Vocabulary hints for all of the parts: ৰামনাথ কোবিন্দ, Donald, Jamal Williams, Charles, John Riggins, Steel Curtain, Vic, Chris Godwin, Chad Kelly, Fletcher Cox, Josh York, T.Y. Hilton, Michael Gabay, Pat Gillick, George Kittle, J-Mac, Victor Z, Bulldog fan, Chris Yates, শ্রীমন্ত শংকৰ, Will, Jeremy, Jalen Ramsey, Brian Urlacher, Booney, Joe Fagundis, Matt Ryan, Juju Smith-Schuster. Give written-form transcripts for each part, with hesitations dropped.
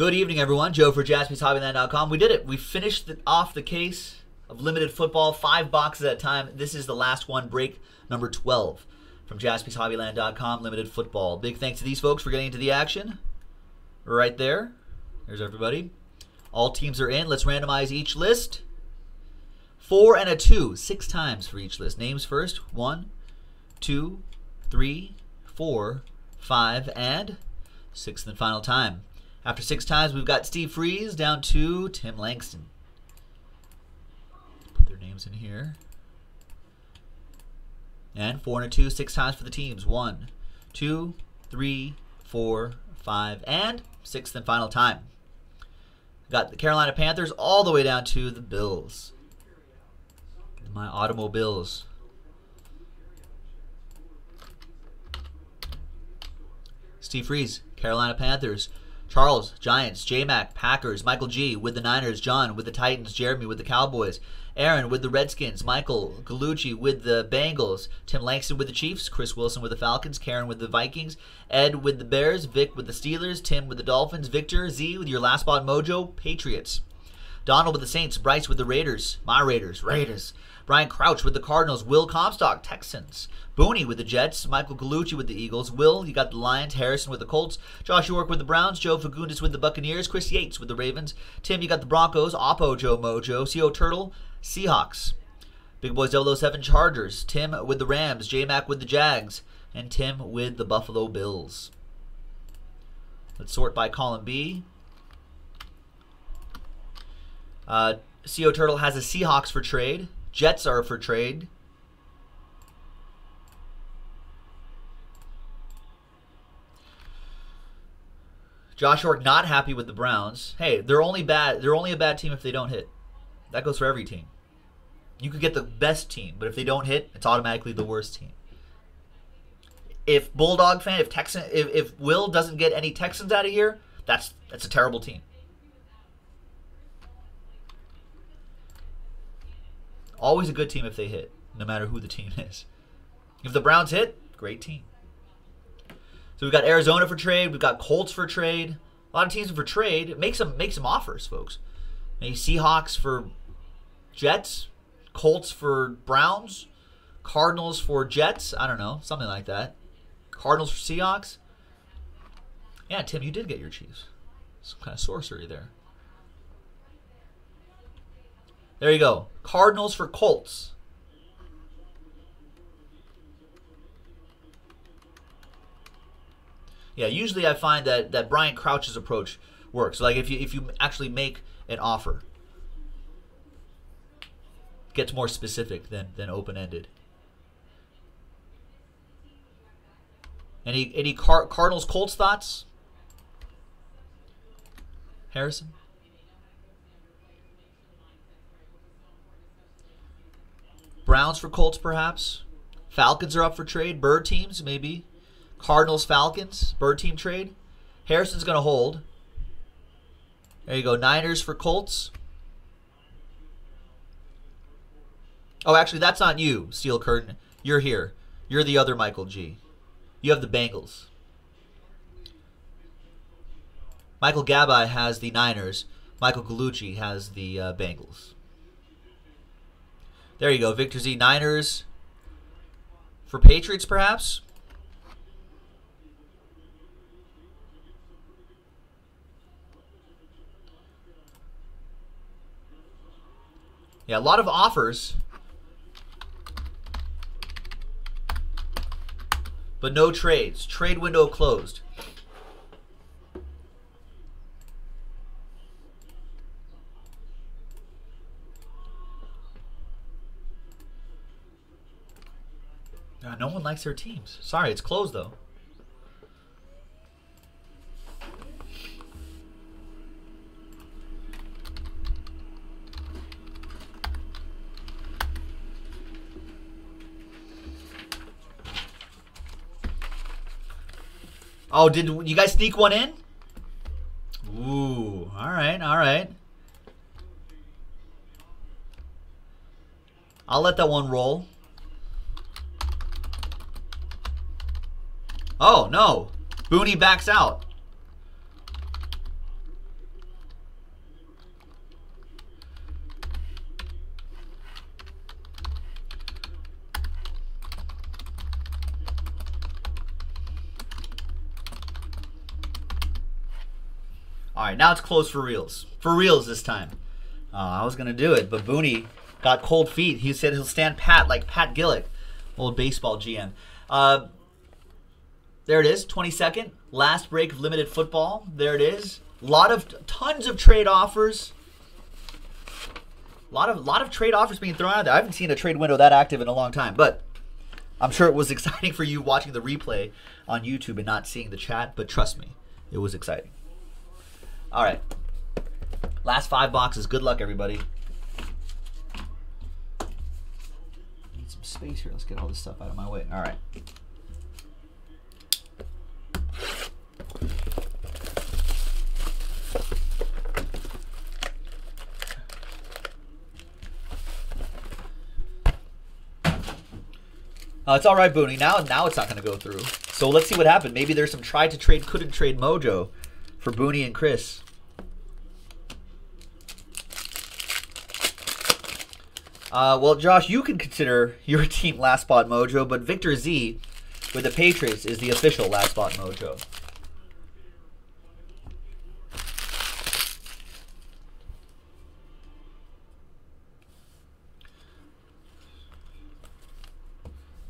Good evening, everyone. Joe for JaspysHobbyland.com. We did it. We finished off the case of limited football, 5 boxes at a time. This is the last one, break number 12 from JaspysHobbyland.com, limited football. Big thanks to these folks for getting into the action. Right there. There's everybody. All teams are in. Let's randomize each list. 4 and a 2. 6 times for each list. Names first. 1, 2, 3, 4, 5, and 6th and final time. After 6 times, we've got Steve Fries down to Tim Langston. Put their names in here. And 4 and a 2, 6 times for the teams. 1, 2, 3, 4, 5, and 6th and final time. We've got the Carolina Panthers all the way down to the Bills. My automobiles. Steve Fries, Carolina Panthers. Charles, Giants. J-Mac, Packers. Michael G with the Niners. John with the Titans. Jeremy with the Cowboys. Aaron with the Redskins. Michael Gallucci with the Bengals. Tim Langston with the Chiefs. Chris Wilson with the Falcons. Karen with the Vikings. Ed with the Bears. Vic with the Steelers. Tim with the Dolphins. Victor Z with your last spot mojo, Patriots. Donald with the Saints. Bryce with the Raiders. My Raiders. Raiders. Brian Crouch with the Cardinals. Will Comstock, Texans. Booney with the Jets. Michael Gallucci with the Eagles. Will, you got the Lions. Harrison with the Colts. Josh York with the Browns. Joe Fagundis with the Buccaneers. Chris Yates with the Ravens. Tim, you got the Broncos. Oppo Joe Mojo. C.O. Turtle, Seahawks. Big Boys 007, Chargers. Tim with the Rams. J-Mac with the Jags. And Tim with the Buffalo Bills. Let's sort by column B. C.O. Turtle has a Seahawks for trade. Jets are for trade. Josh York not happy with the Browns. Hey, they're only a bad team if they don't hit. That goes for every team. You could get the best team, but if they don't hit, it's automatically the worst team. If Bulldog fan, if Will doesn't get any Texans out of here, that's a terrible team. Always a good team if they hit, no matter who the team is. If the Browns hit, great team. So we've got Arizona for trade. We've got Colts for trade. A lot of teams for trade. Make some offers, folks. Maybe Seahawks for Jets. Colts for Browns. Cardinals for Jets. I don't know. Something like that. Cardinals for Seahawks. Yeah, Tim, you did get your Chiefs. Some kind of sorcery there. There you go. Cardinals for Colts. Yeah, usually I find that Brian Crouch's approach works. Like if you actually make an offer, it gets more specific than open-ended. Any Cardinals Colts thoughts? Harrison? Browns for Colts, perhaps. Falcons are up for trade. Bird teams, maybe. Cardinals, Falcons. Bird team trade. Harrison's going to hold. There you go. Niners for Colts. Oh, actually, that's not you, Steel Curtain. You're here. You're the other Michael G. You have the Bengals. Michael Gabby has the Niners. Michael Gallucci has the Bengals. There you go. Victor Z, Niners for Patriots, perhaps. Yeah, a lot of offers, but no trades. Trade window closed. No one likes their teams. Sorry, it's closed, though. Oh, did you guys sneak one in? Ooh, all right, all right. I'll let that one roll. Oh, no. Booney backs out. All right, now it's close for reals. For reals this time. I was going to do it, but Booney got cold feet. He said he'll stand pat like Pat Gillick, old baseball GM. There it is, 22nd. Last break of limited football. There it is. Tons of trade offers. A lot of trade offers being thrown out there. I haven't seen a trade window that active in a long time, but I'm sure it was exciting for you watching the replay on YouTube and not seeing the chat, but trust me, it was exciting. All right. Last 5 boxes. Good luck, everybody. Need some space here. Let's get all this stuff out of my way. All right. It's all right, Booney. Now it's not going to go through. So let's see what happened. Maybe there's some tried to trade, couldn't trade mojo for Booney and Chris. Well, Josh, you can consider your team last spot mojo, but Victor Z with the Patriots is the official last spot mojo.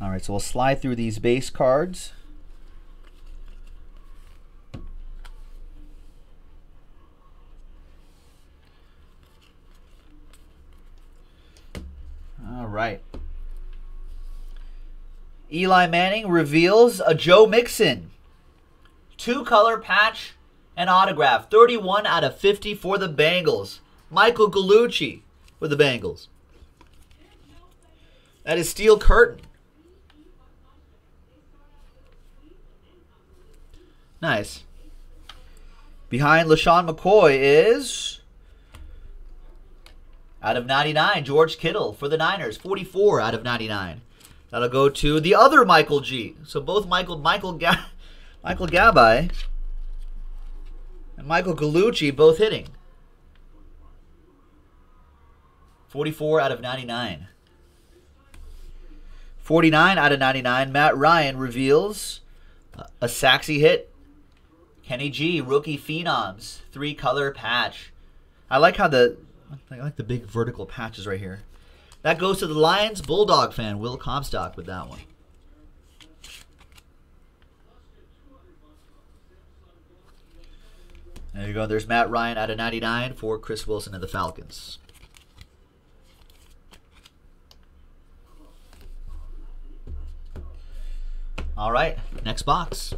All right, so we'll slide through these base cards. All right. Eli Manning reveals a Joe Mixon. 2-color patch and autograph. 31 out of 50 for the Bengals. Michael Gallucci with the Bengals. That is Steel Curtain. Nice. Behind LaShawn McCoy is, out of 99, George Kittle for the Niners. 44 out of 99. That'll go to the other Michael G. So both Michael Gabay and Michael Gallucci both hitting. 44 out of 99. 49 out of 99, Matt Ryan reveals a Saxy hit. Kenny G, rookie phenoms, 3-color patch. I like the big vertical patches right here. That goes to the Lions Bulldog fan, Will Comstock, with that one. There you go. There's Matt Ryan out of 99 for Chris Wilson and the Falcons. All right, next box.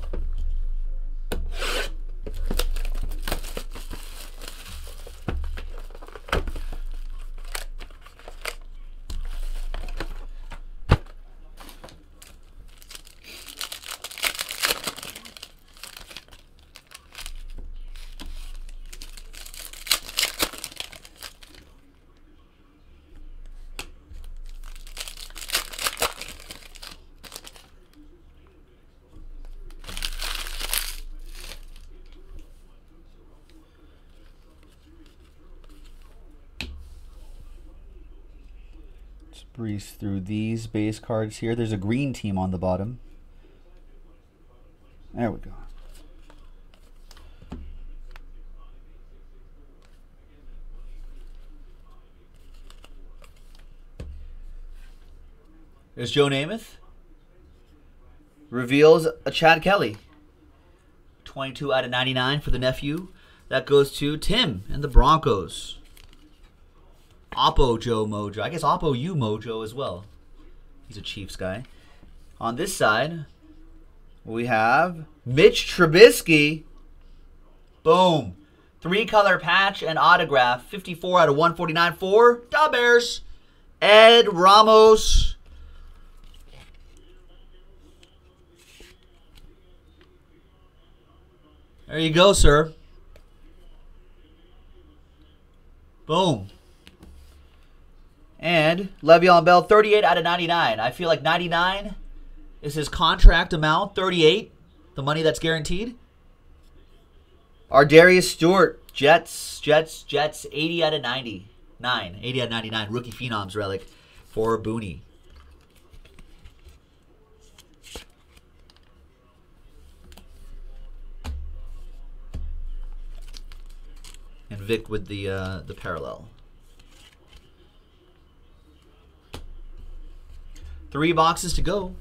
Breeze through these base cards here. There's a green team on the bottom. There we go. There's Joe Namath. Reveals a Chad Kelly. 22 out of 99 for the nephew. That goes to Tim and the Broncos. Oppo Joe mojo. I guess Oppo you mojo as well. He's a Chiefs guy. On this side, we have Mitch Trubisky. Boom. 3-color patch and autograph. 54 out of 149 for the Bears. Ed Ramos. There you go, sir. Boom. And Le'Veon Bell, 38 out of 99. I feel like 99 is his contract amount. 38, the money that's guaranteed. Our Darius Stewart, Jets, 80 out of 99. 80 out of 99, rookie phenoms relic for Booney. and Vic with the parallel. 3 boxes to go.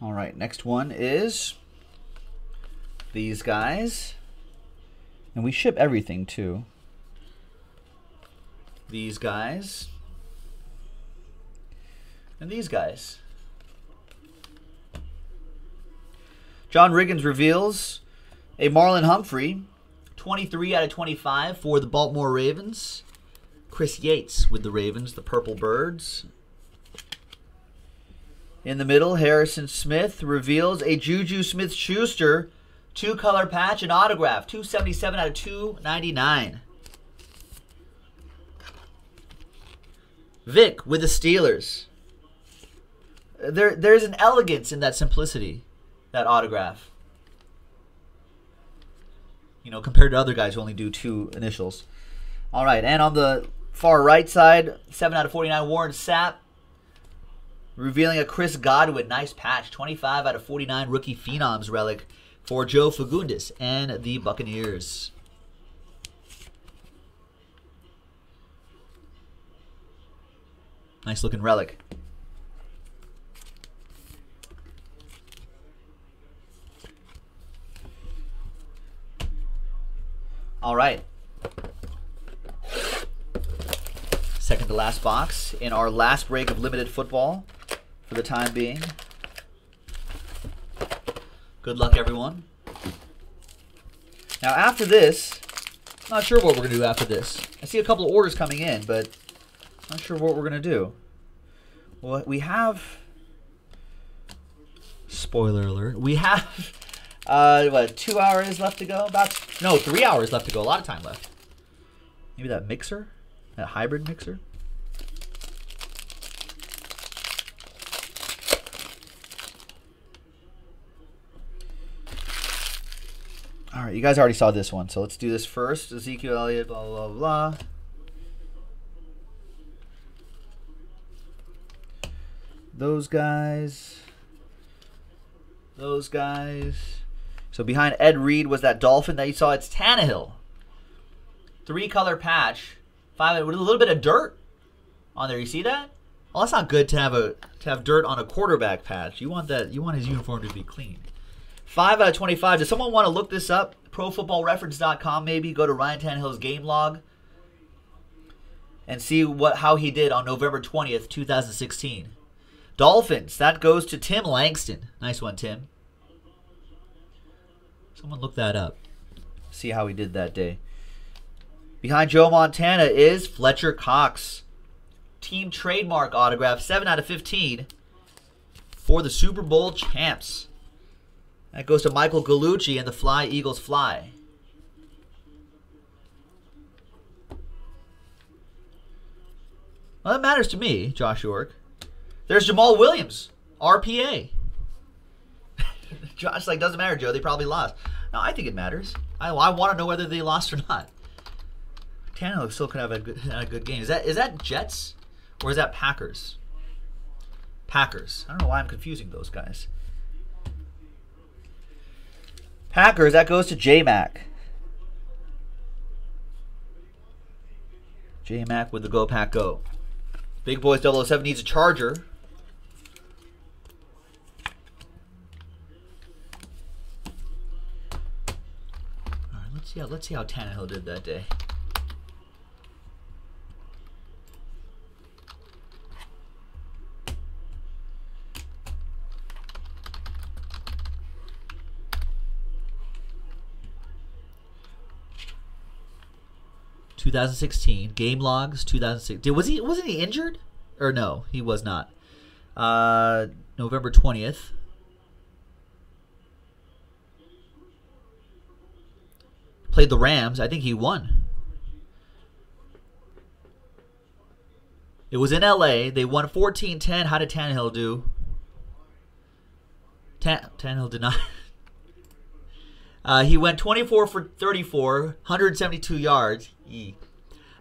All right, next one is these guys. And we ship everything too. These guys. And these guys. John Riggins reveals a Marlon Humphrey, 23 out of 25 for the Baltimore Ravens. Chris Yates with the Ravens, the Purple Birds. In the middle, Harrison Smith reveals a Juju Smith-Schuster 2-color patch and autograph, 277 out of 299. Vic with the Steelers. There's an elegance in that simplicity, that autograph. You know, compared to other guys who only do 2 initials. All right, and on the far right side, 7 out of 49, Warren Sapp. Revealing a Chris Godwin, nice patch, 25 out of 49 rookie phenoms relic for Joe Fagundis and the Buccaneers. Nice looking relic. All right. Second to last box in our last break of limited football. For the time being. Good luck, everyone. Now, after this, I'm not sure what we're going to do after this. I see a couple of orders coming in, but I'm not sure what we're going to do. Well, we have... Spoiler alert. We have, 2 hours left to go? About, no, 3 hours left to go. A lot of time left. Maybe that mixer? That hybrid mixer? All right, you guys already saw this one, so let's do this first. Ezekiel Elliott, blah, blah, blah. Those guys. Those guys. So behind Ed Reed was that dolphin that you saw. It's Tannehill. 3-color patch. 5 with a little bit of dirt on there. You see that? Well, that's not good to have dirt on a quarterback patch. You want that. You want his uniform to be clean. 5 out of 25. Does someone want to look this up? ProFootballReference.com maybe. Go to Ryan Tannehill's game log and see how he did on November 20th, 2016. Dolphins. That goes to Tim Langston. Nice one, Tim. Someone look that up. See how he did that day. Behind Joe Montana is Fletcher Cox. Team trademark autograph. 7 out of 15 for the Super Bowl champs. That goes to Michael Gallucci and the Fly Eagles Fly. Well, that matters to me, Josh York. There's Jamal Williams, RPA. Josh, like, doesn't matter, Joe. They probably lost. No, I think it matters. I want to know whether they lost or not. Tannehill still could have a good game. Is that Jets or is that Packers? Packers. I don't know why I'm confusing those guys. Packers, that goes to J-Mac. J-Mac with the Go Pack Go. Big Boys 007 needs a charger. All right, let's see how Tannehill did that day. Game logs 2006. Wasn't he injured? Or no, he was not. November 20th. played the Rams. I think he won. It was in L.A. They won 14-10. How did Tannehill do? Tannehill did not. He went 24 for 34, 172 yards,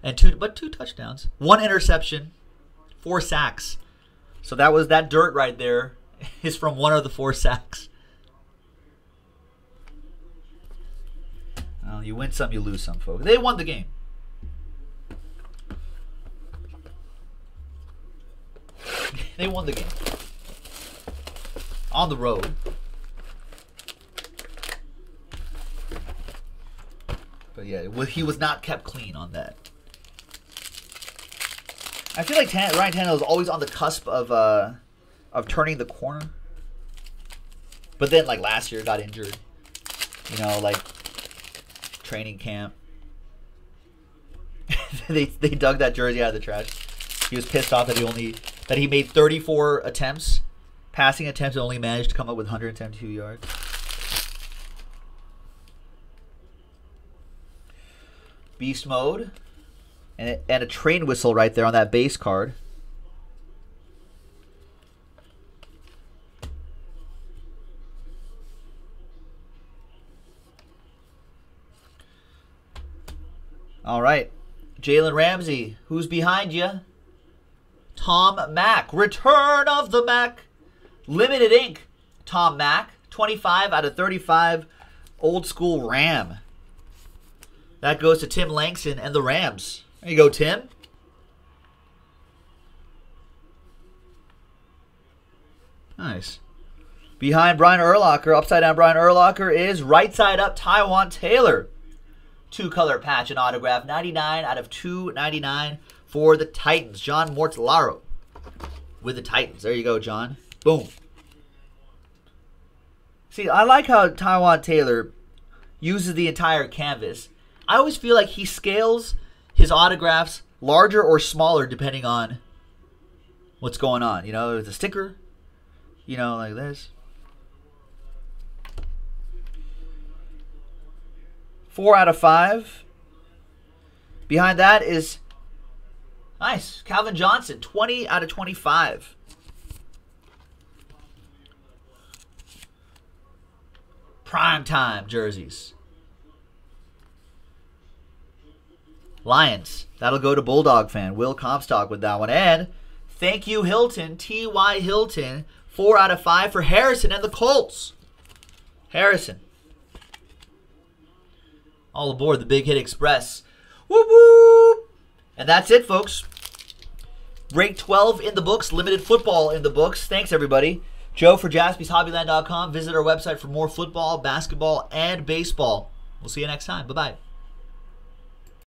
and two touchdowns, one interception, four sacks. So that was that dirt right there is from one of the four sacks. Well, you win some, you lose some, folks. They won the game. They won the game on the road. But yeah, he was not kept clean on that. I feel like Ryan Tannehill is always on the cusp of turning the corner. But then, like last year, got injured. You know, like training camp. they dug that jersey out of the trash. He was pissed off that he made 34 attempts, passing attempts, and only managed to come up with 172 yards. Beast mode, and a train whistle right there on that base card. All right, Jalen Ramsey, who's behind you? Tom Mack, return of the Mack, limited ink. Tom Mack, 25 out of 35, old school Ram. That goes to Tim Langston and the Rams. There you go, Tim. Nice. Behind Brian Urlacher, upside down Brian Urlacher, is right side up Taiwan Taylor. Two-color patch and autograph. 99 out of 299 for the Titans. John Mortellaro with the Titans. There you go, John. Boom. See, I like how Taiwan Taylor uses the entire canvas. I always feel like he scales his autographs larger or smaller depending on what's going on. You know, the sticker, you know, like this. 4 out of 5. Behind that is, nice, Calvin Johnson, 20 out of 25. Primetime jerseys. Lions. That'll go to Bulldog fan. Will Comstock with that one. And thank you, Hilton. T.Y. Hilton. 4 out of 5 for Harrison and the Colts. Harrison. All aboard the Big Hit Express. Whoop, whoop. And that's it, folks. Break 12 in the books. Limited football in the books. Thanks, everybody. Joe for JaspysHobbyland.com. Visit our website for more football, basketball, and baseball. We'll see you next time. Bye-bye.